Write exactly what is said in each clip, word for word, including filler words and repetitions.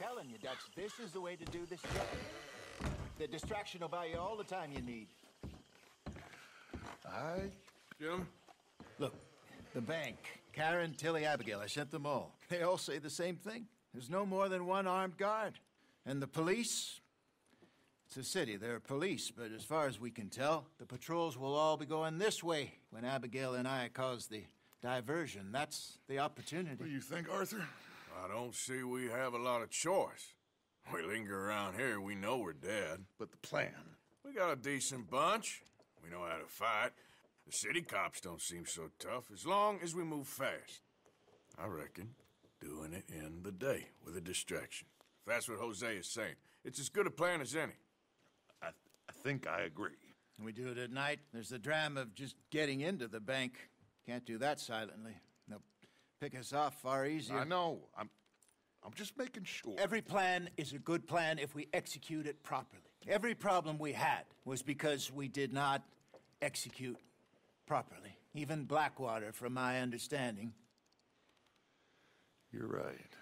telling you, Dutch, this is the way to do this job. The distraction will buy you all the time you need. I... Jim? Look, the bank. Karen, Tilly, Abigail, I sent them all. They all say the same thing. There's no more than one armed guard. And the police? It's a city. There are police, but as far as we can tell, the patrols will all be going this way. When Abigail and I caused the diversion, that's the opportunity. What do you think, Arthur? I don't see we have a lot of choice. We linger around here, we know we're dead. But the plan? We got a decent bunch. We know how to fight. The city cops don't seem so tough, as long as we move fast. I reckon doing it in the day with a distraction. If that's what Jose is saying, it's as good a plan as any. I, th I think I agree. We do it at night. There's the drama of just getting into the bank. Can't do that silently. They'll pick us off far easier. I know. I'm, I'm just making sure. Every plan is a good plan if we execute it properly. Every problem we had was because we did not execute properly. Even Blackwater, from my understanding. You're right.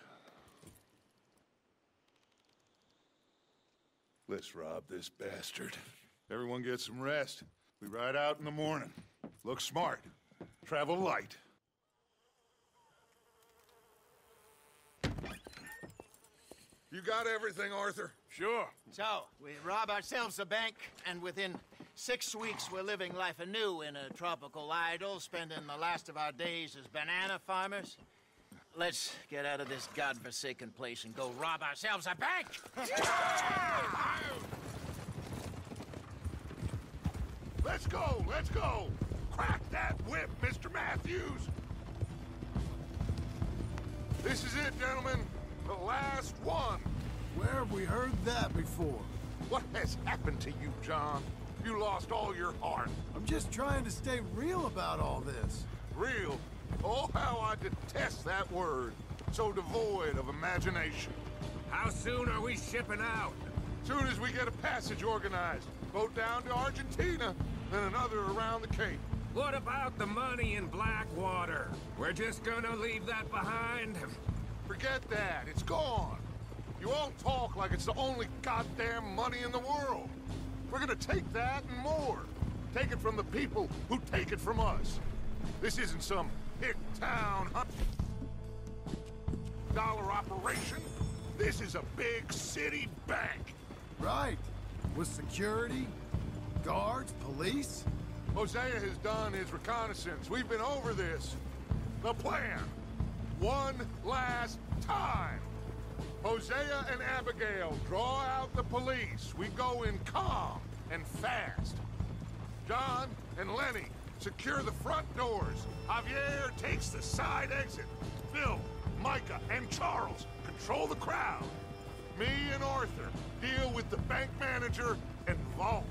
Let's rob this bastard. Everyone get some rest. We ride out in the morning. Look smart. Travel light. You got everything, Arthur? Sure. So, we rob ourselves a bank, and within six weeks we're living life anew in a tropical idyll, spending the last of our days as banana farmers. Let's get out of this godforsaken place and go rob ourselves a bank! Yeah! Let's go! Let's go! Crack that whip, Mister Matthews! This is it, gentlemen. The last one! Where have we heard that before? What has happened to you, John? You lost all your heart. I'm just trying to stay real about all this. Real? Oh, how I detest that word. So devoid of imagination. How soon are we shipping out? Soon as we get a passage organized. Boat down to Argentina, then another around the Cape. What about the money in Blackwater? We're just gonna leave that behind? Forget that. It's gone. You all talk like it's the only goddamn money in the world. We're gonna take that and more. Take it from the people who take it from us. This isn't some hick town dollar operation. This is a big city bank. Right. With security, guards, police. Hosea has done his reconnaissance. We've been over this. The plan. One last time. Hosea and Abigail draw out the police. We go in calm and fast. John and Lenny secure the front doors. Javier takes the side exit. Phil, Micah, and Charles control the crowd. Me and Arthur deal with the bank manager and vault.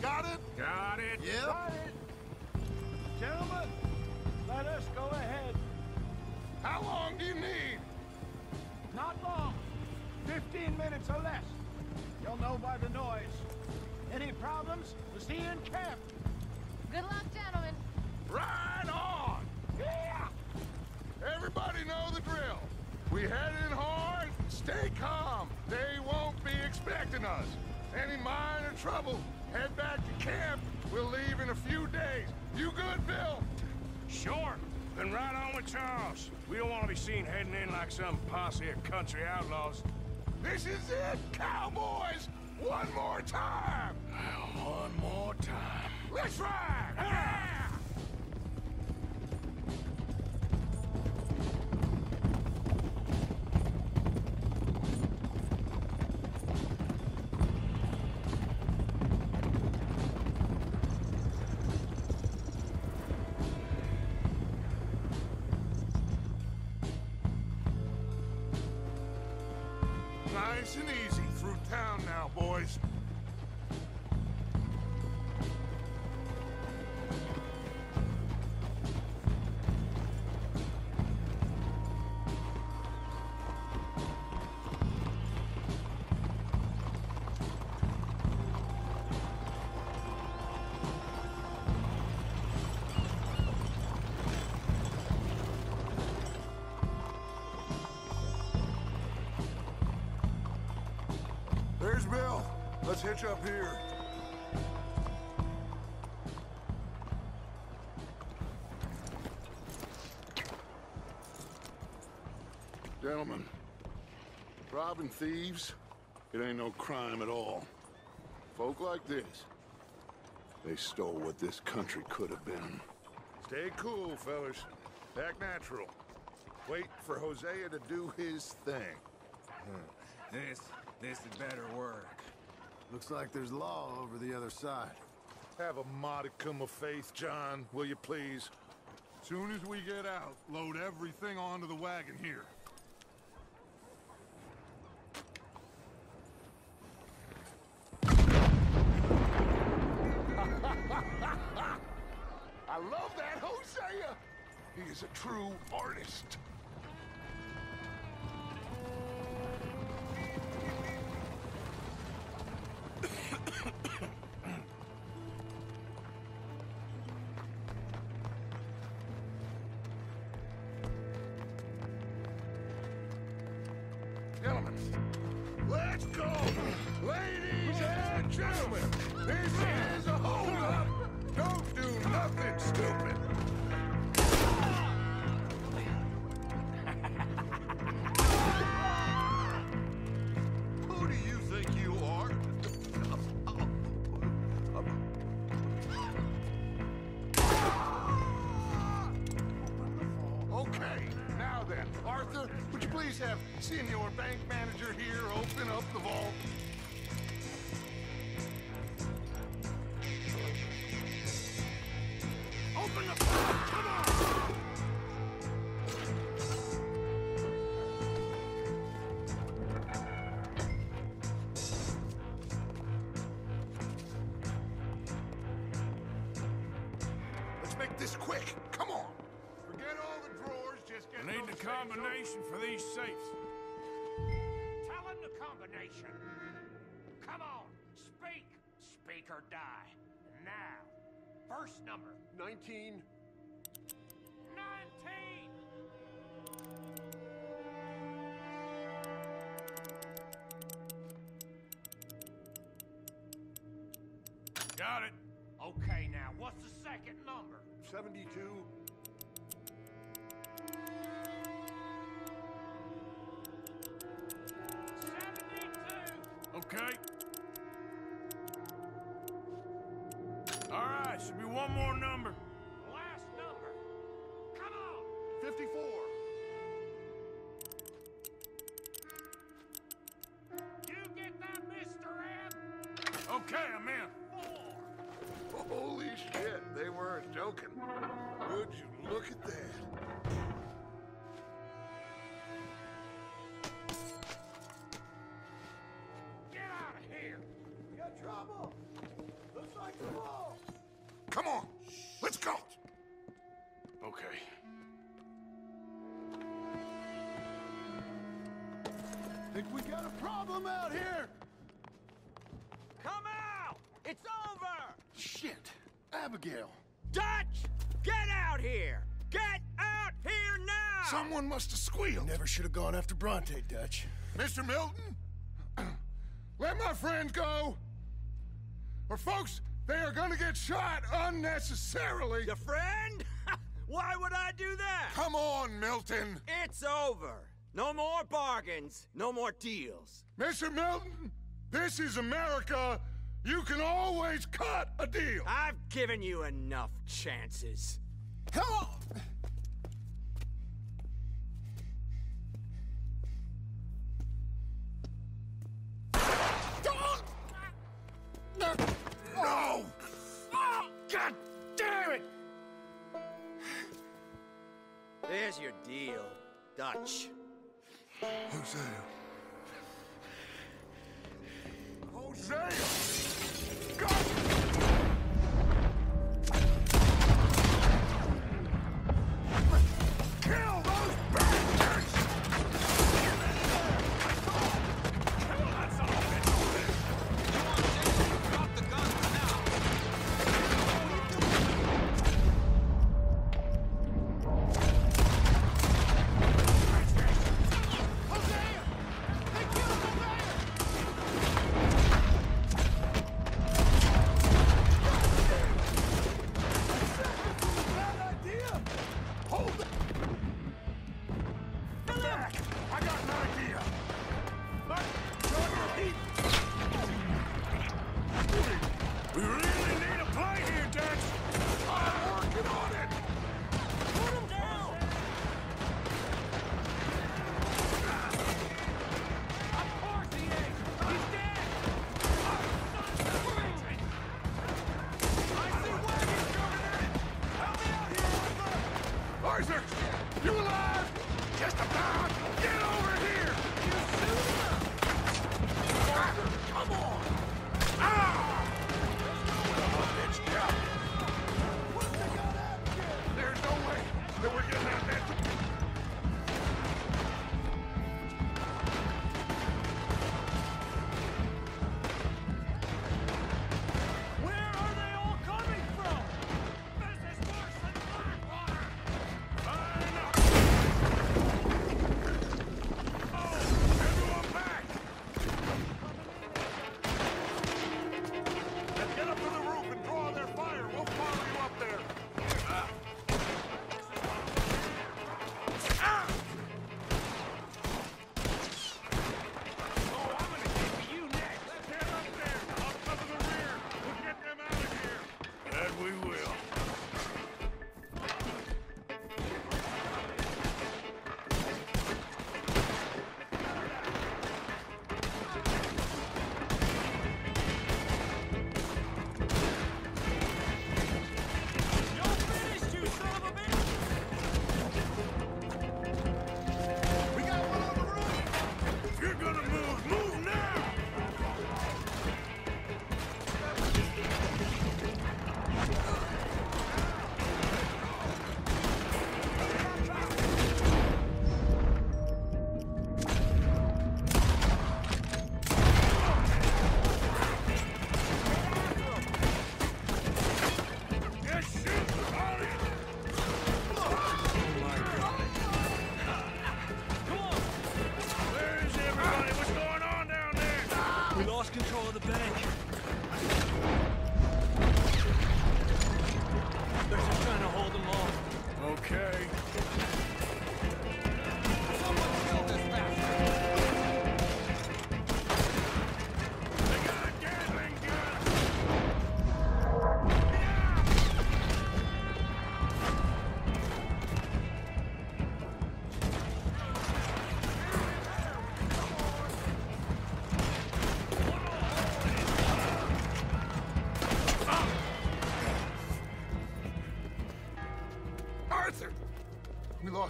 Got it? Got it. Yep. Got it. Gentlemen, let us go ahead. How long do you need? Not long. Fifteen minutes or less. You'll know by the noise. Any problems? We'll see you in camp. Good luck, gentlemen. Right on! Yeah! Everybody know the drill. We head in hard, stay calm. They won't be expecting us. Any minor trouble, head back to camp. We'll leave in a few days. You good, Bill? Sure. Then right on with Charles. We don't want to be seen heading in like some posse of country outlaws. This is it, cowboys! One more time! One more time. Let's ride! Yeah! Nice and easy through town now, boys. Here's Bill. Let's hitch up here. Gentlemen, robbing thieves, it ain't no crime at all. Folk like this, they stole what this country could have been. Stay cool, fellas. Act natural. Wait for Hosea to do his thing. Hmm. This, this had better work. Looks like there's law over the other side. Have a modicum of faith, John, will you please? Soon as we get out, load everything onto the wagon here. I love that Hosea! He is a true artist. Gentlemen, let's go! Ladies and gentlemen, this is a hold-up! Don't do nothing stupid! Who do you think you are? Okay, now then, Arthur, would you please have Senior Bank Manager here open up the vault? Number nineteen. Nineteen. Got it. Okay, now what's the second number? Seventy-two. Seventy-two. Okay. Should be one more number. Last number. Come on. fifty-four. You get that, Mister M? Okay, I'm in. Four. Holy shit, they weren't joking. Would you look at that? Get out of here. We got trouble. Looks like the ball. Come on, let's go. Okay. Think we got a problem out here. Come out! It's over! Shit, Abigail. Dutch, get out here! Get out here now! Someone must have squealed. Never should have gone after Bronte, Dutch. Mister Milton, let my friends go. Or folks, they are gonna get shot unnecessarily! Your friend? Why would I do that? Come on, Milton! It's over! No more bargains, no more deals. Mister Milton, this is America. You can always cut a deal. I've given you enough chances. Come on! No! Oh, God damn it! There's your deal, Dutch. Hosea. Hosea! God! You alive? Just about. Get over here. You suit up. Come on. Ah! There's no way. What they got after you? There's no way that we're getting out that.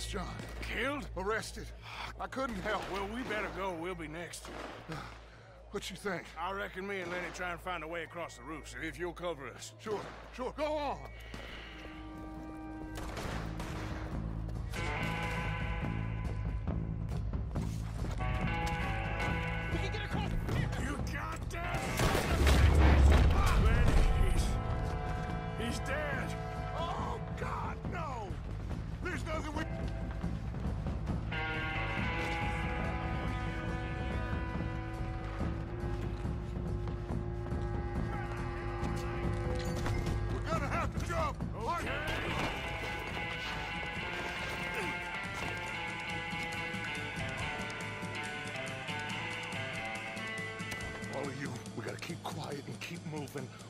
John. Killed? Arrested. I couldn't help. Well, we better go. We'll be next. What you think? I reckon me and Lenny try and find a way across the roof, sir, if you'll cover us. Sure, sure. Go on.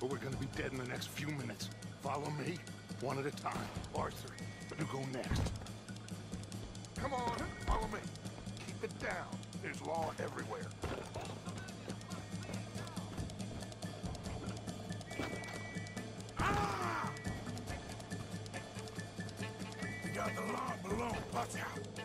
Or we're gonna be dead in the next few minutes. Follow me, one at a time. Arthur, you go next. Come on, follow me. Keep it down. There's law everywhere. Ah! We got the law below. Watch out.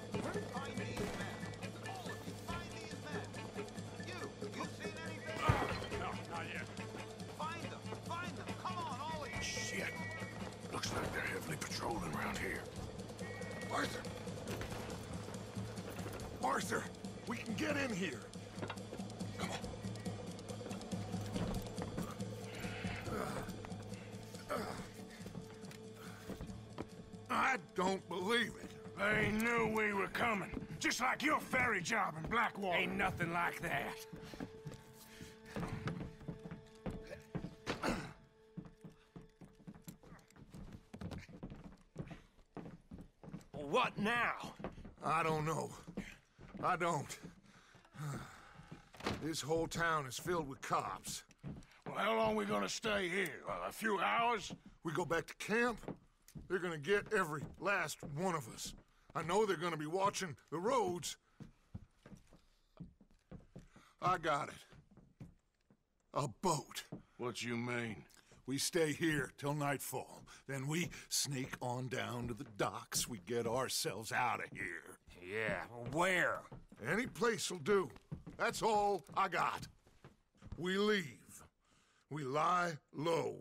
Patrolling around here. Arthur! Arthur! We can get in here! Come on. Uh, uh. I don't believe it. They knew we were coming. Just like your ferry job in Blackwater. Ain't nothing like that. What now? I don't know. I don't. This whole town is filled with cops. Well, how long are we gonna stay here? Uh, a few hours? We go back to camp, they're gonna get every last one of us. I know they're gonna be watching the roads. I got it. A boat. What you mean? We stay here till nightfall. Then we sneak on down to the docks. We get ourselves out of here. Yeah, where? Any place will do. That's all I got. We leave. We lie low.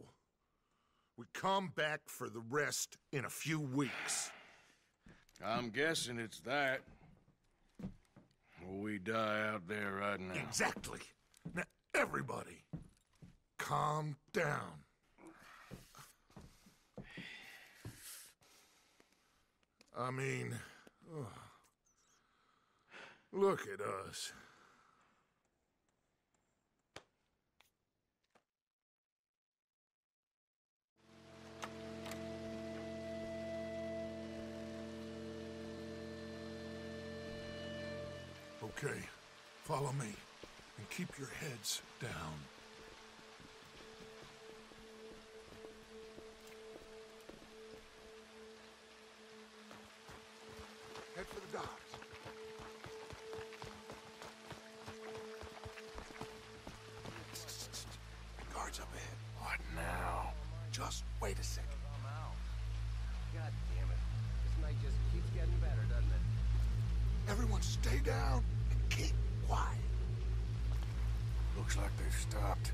We come back for the rest in a few weeks. I'm guessing it's that. We die out there right now. Exactly. Now, everybody, calm down. I mean, oh, look at us. Okay, follow me, and keep your heads down. Head for the docks. Guards up ahead. What now? Just wait a second. God damn it. This night just keeps getting better, doesn't it? Everyone stay down. Keep quiet. Looks like they've stopped.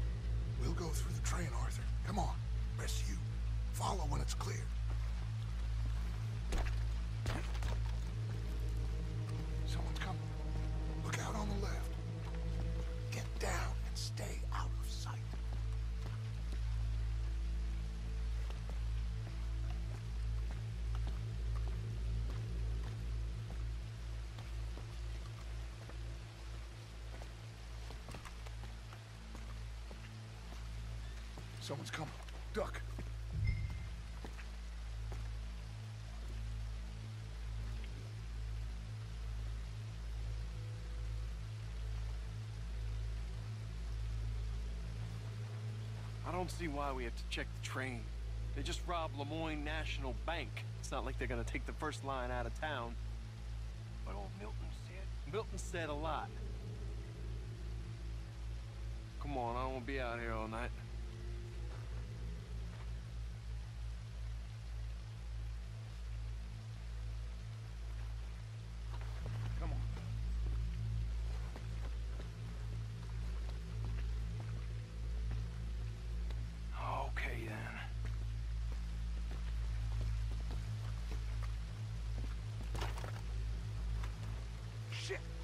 We'll go through the train, Arthur. Come on. Rest you. Follow when it's clear. Someone's coming. Look out on the left. Get down and stay out of sight. Someone's coming. Duck. I don't see why we have to check the train. They just robbed Lemoyne National Bank. It's not like they're gonna take the first line out of town. But old Milton said. Milton said a lot. Come on, I won't be out here all night.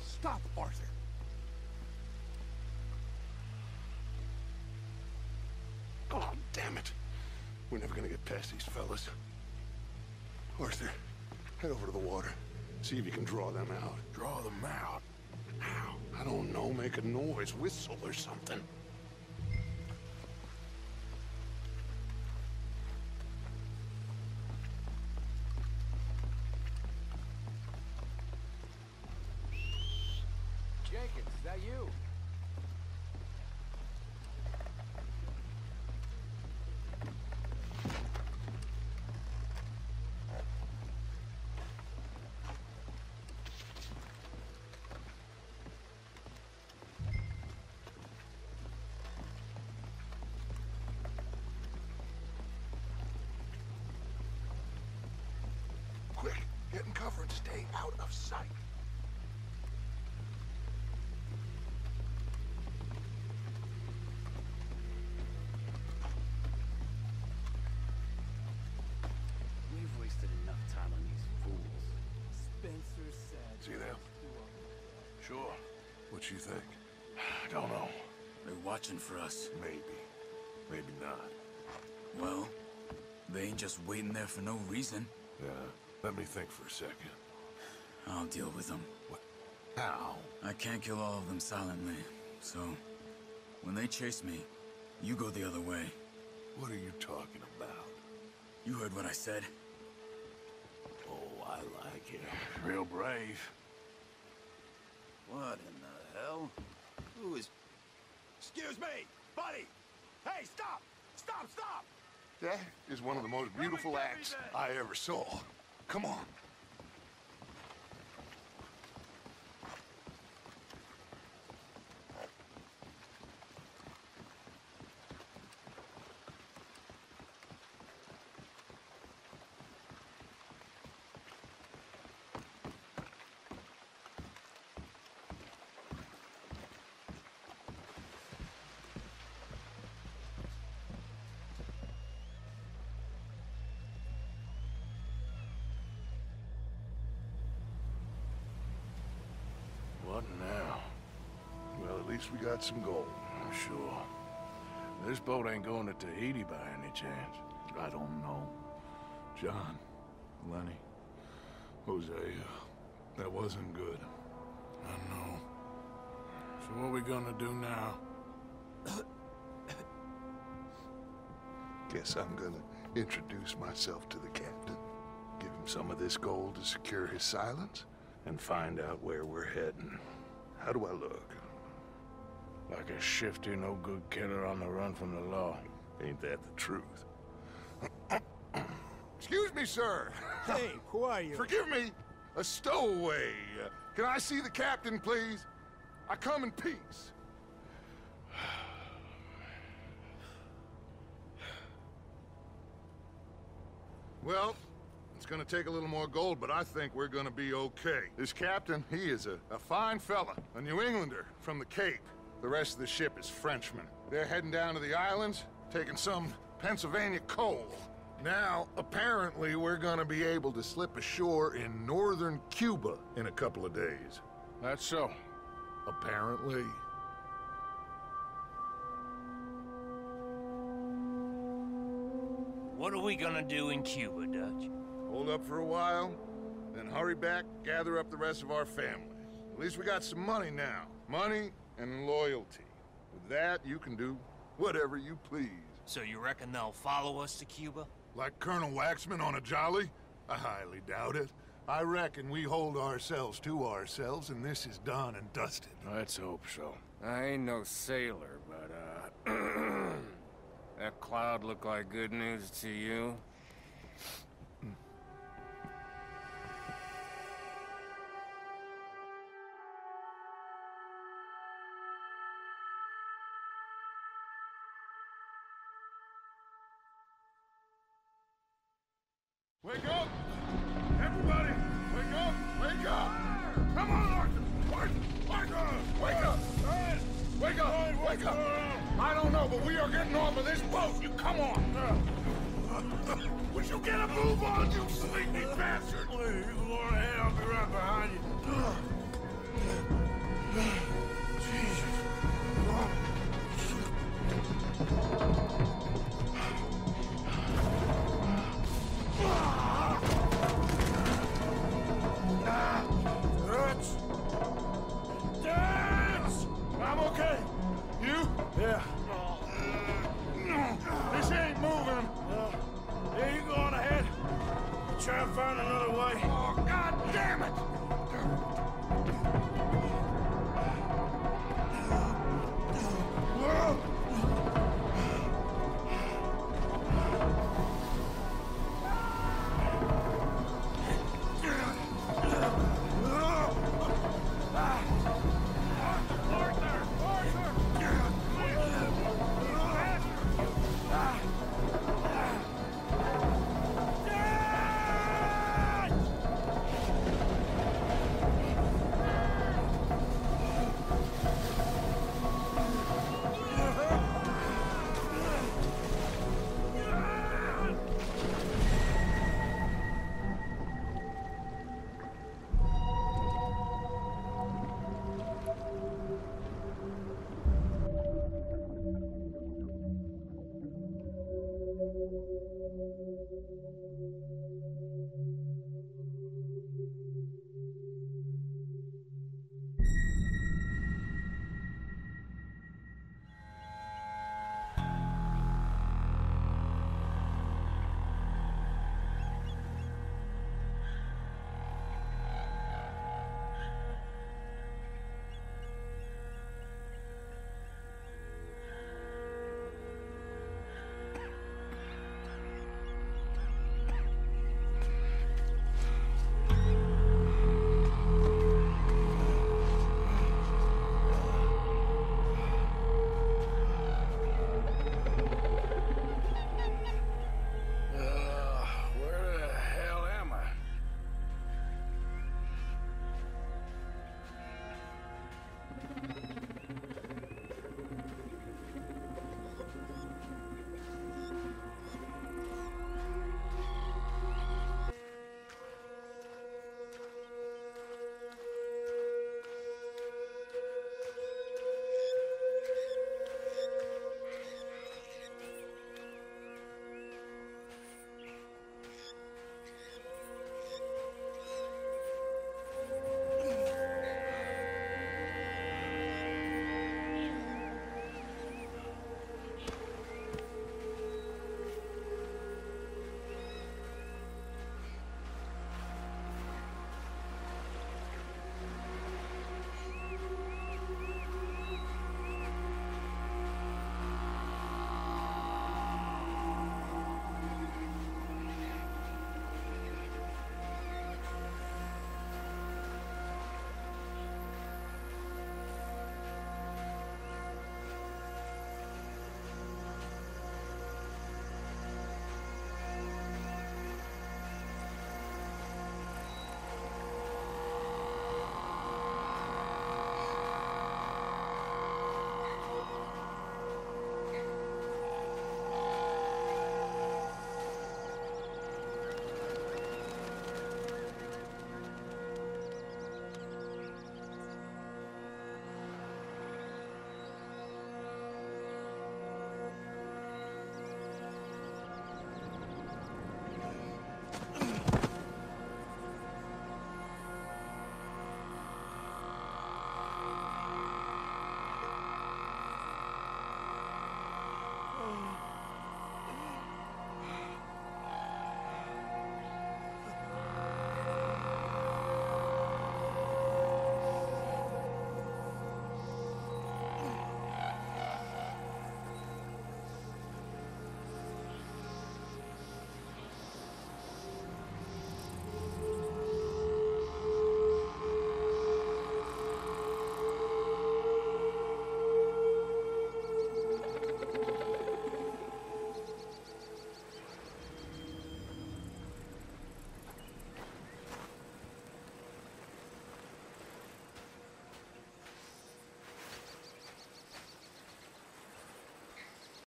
Stop, Arthur. Oh, damn it. We're never gonna get past these fellas. Arthur, head over to the water. See if you can draw them out. Draw them out? How? I don't know. Make a noise, whistle or something. Get in cover and stay out of sight. We've wasted enough time on these fools. Spencer said... See them? Sure. What you think? I don't know. They're watching for us. Maybe. Maybe not. Well, they ain't just waiting there for no reason. Yeah. Let me think for a second. I'll deal with them. What? How? I can't kill all of them silently, so when they chase me, you go the other way. What are you talking about? You heard what I said. Oh, I like it. Real brave. What in the hell? Who is... Excuse me, buddy! Hey, stop! Stop, stop! That is one of the most beautiful acts I ever saw. Come on. What now? Well, at least we got some gold, I'm sure. This boat ain't going to Tahiti by any chance. I don't know. John, Lenny, Jose, uh, that wasn't good. I know. So what are we gonna do now? Guess I'm gonna introduce myself to the captain, give him some of this gold to secure his silence, and find out where we're heading. How do I look? Like a shifty, no-good killer on the run from the law. Ain't that the truth? Excuse me, sir. Hey, who are you? Forgive me. A stowaway. Uh, can I see the captain, please? I come in peace. Well, it's gonna take a little more gold, but I think we're gonna be okay. This captain, he is a, a fine fella, a New Englander from the Cape. The rest of the ship is Frenchmen. They're heading down to the islands, taking some Pennsylvania coal. Now, apparently, we're gonna be able to slip ashore in northern Cuba in a couple of days. That's so. Apparently. What are we gonna do in Cuba, Dutch? Hold up for a while, then hurry back, gather up the rest of our family. At least we got some money now. Money and loyalty. With that, you can do whatever you please. So you reckon they'll follow us to Cuba? Like Colonel Waxman on a jolly? I highly doubt it. I reckon we hold ourselves to ourselves, and this is done and dusted. Let's hope so. I ain't no sailor, but, uh... that cloud look like good news to you? Wake up! Everybody! Wake up! Wake up! Come on, Arthur! Arthur! Arthur! Wake up! Wake up! Wake up! I don't know, but we are getting off of this boat! You come on! Would you get a move on, you sleepy bastard? Please, Lord,